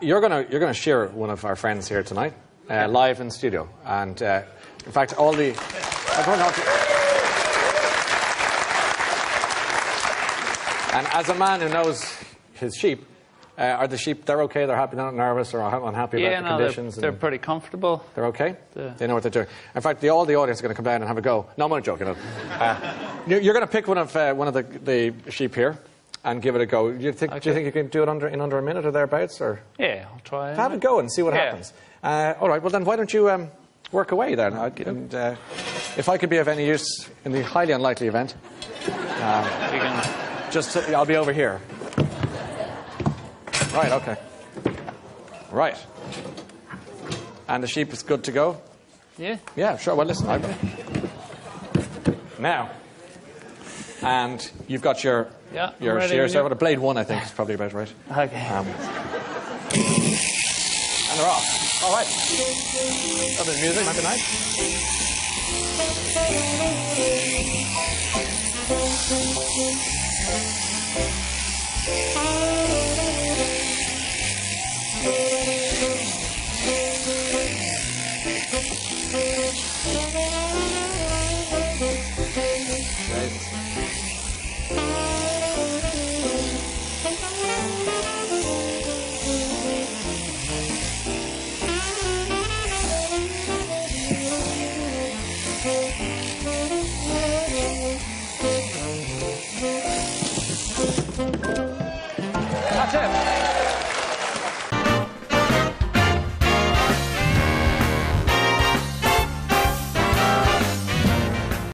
You're gonna share one of our friends here tonight, live in studio, and in fact, all the and as a man who knows his sheep, are the sheep? They're okay. They're happy. They're not nervous or unhappy about the conditions. They're pretty comfortable. They're okay. They know what they're doing. In fact, all the audience are going to come down and have a go. No, I'm not joking. You're going to pick one of the sheep here and give it a go. Do you think you can do it in under a minute or thereabouts? Or yeah, I'll try. Have a go and see what happens. All right. Well, then why don't you work away then? And if I could be of any use in the highly unlikely event, I'll be over here. Right. Okay. Right. And the sheep is good to go. Yeah. Yeah. Sure. Well, listen. Now. And you've got your shears. So blade one, I think, is probably about right. Okay. And they're off. All right. A bit of music. Might be nice.